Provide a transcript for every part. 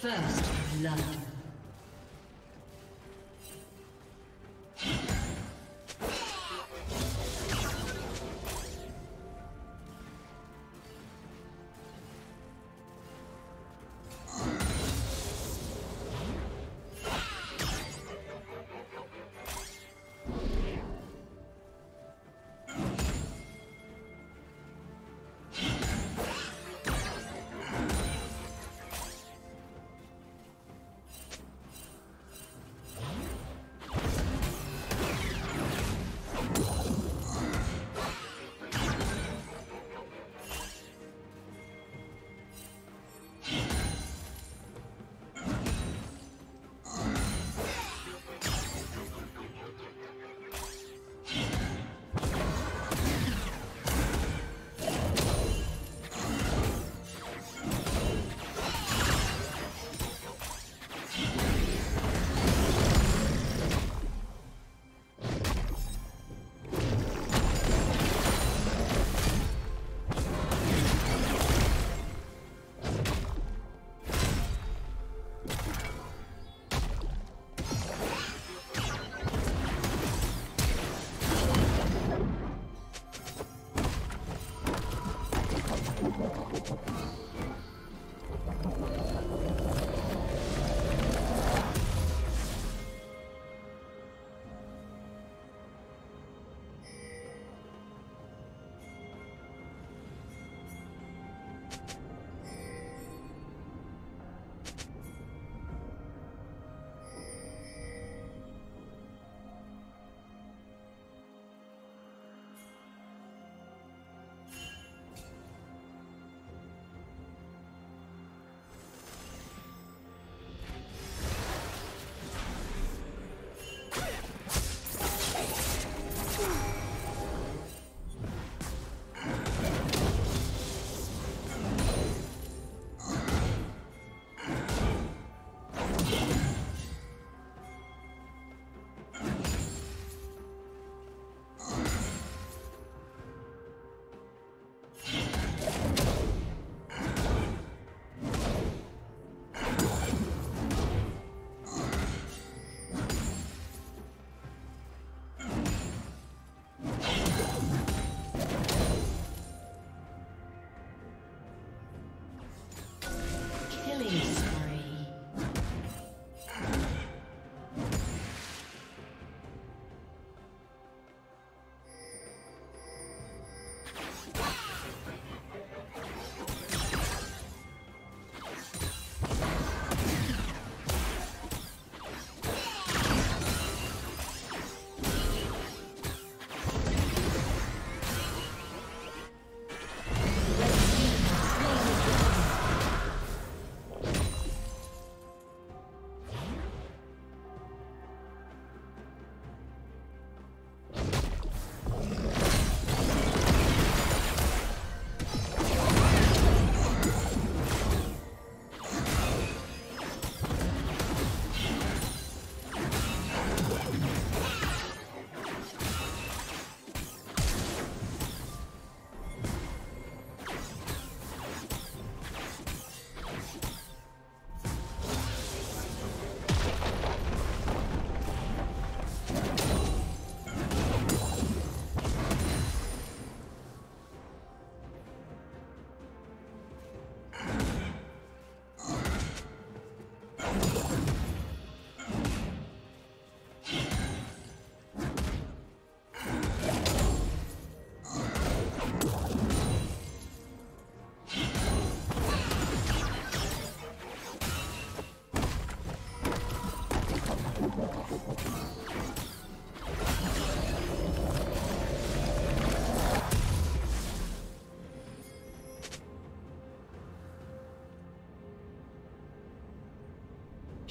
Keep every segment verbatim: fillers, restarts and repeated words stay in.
First love.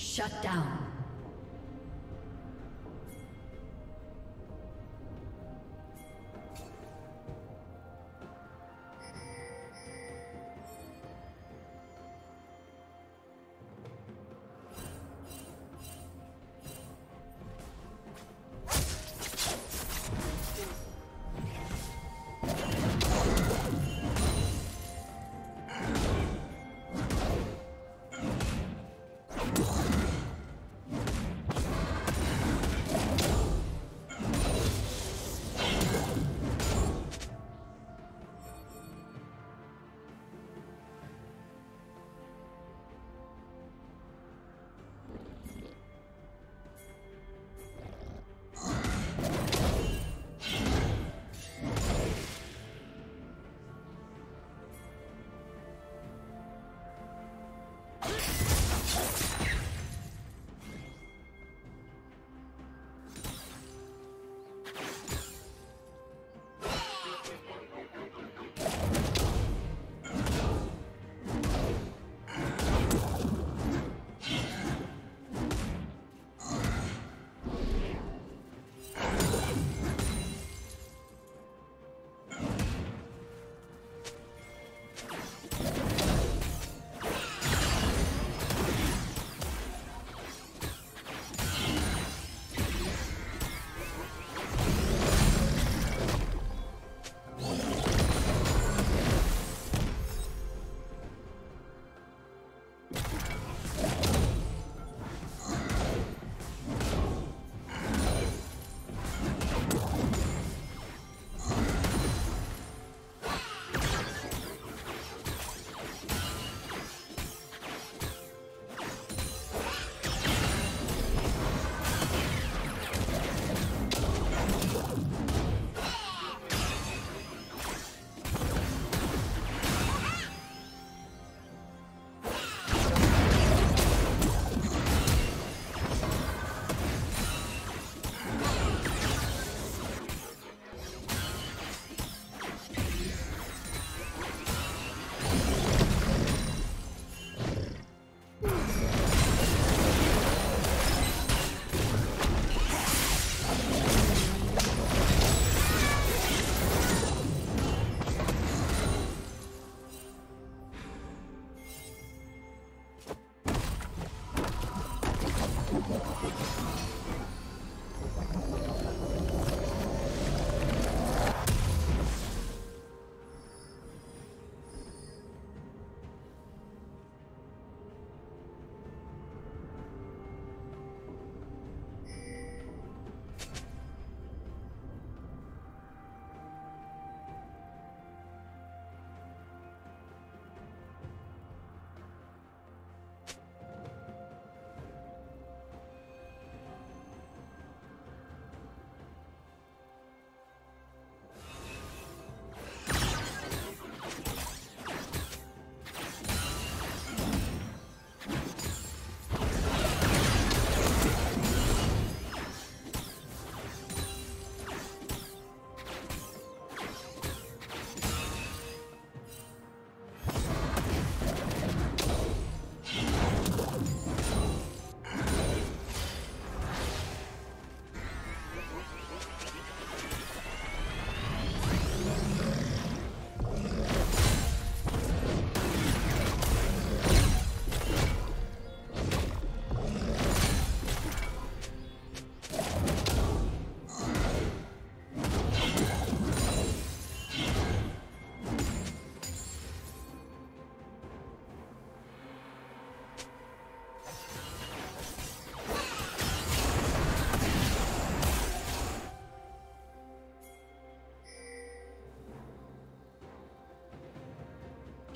Shut down.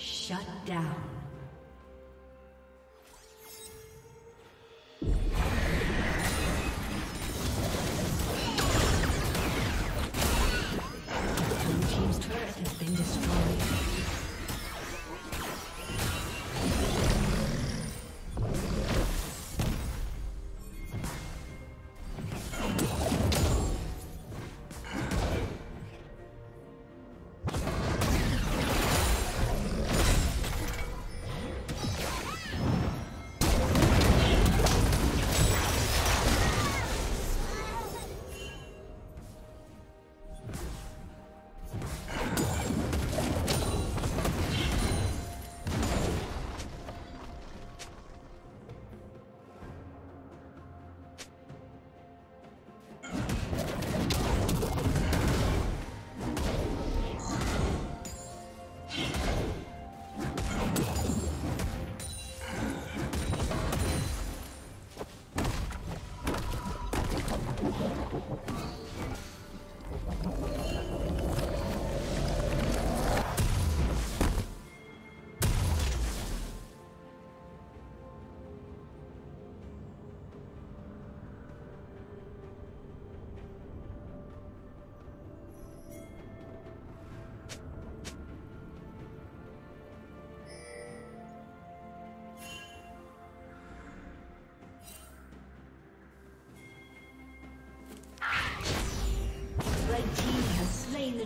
Shut down. The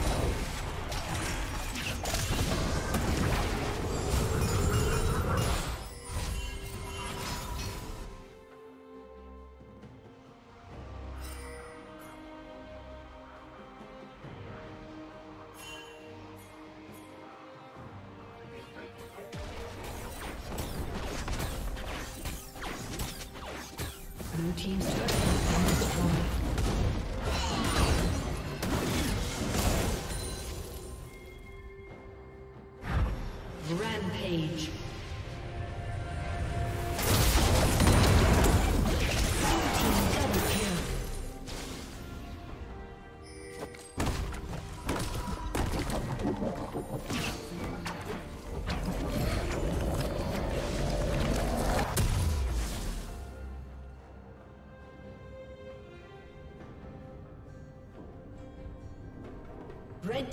Blue team's turret has been destroyed. Red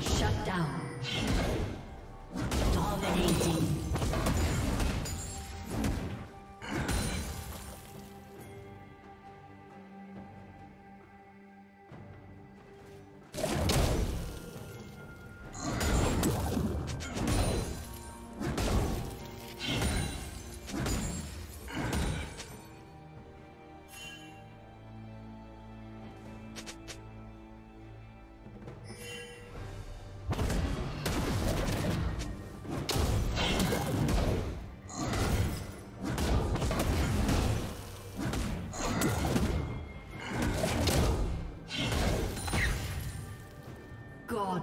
Shut down. Dominating.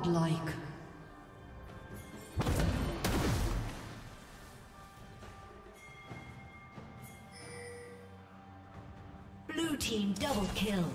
Like blue team double kill.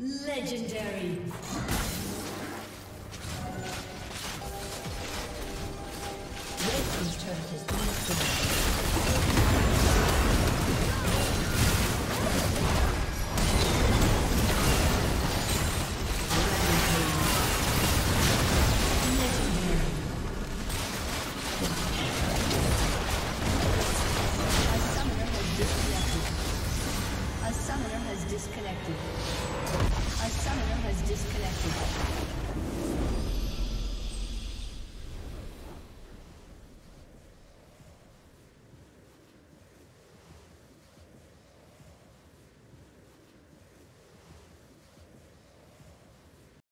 Legendary. Disconnected. A summoner has disconnected.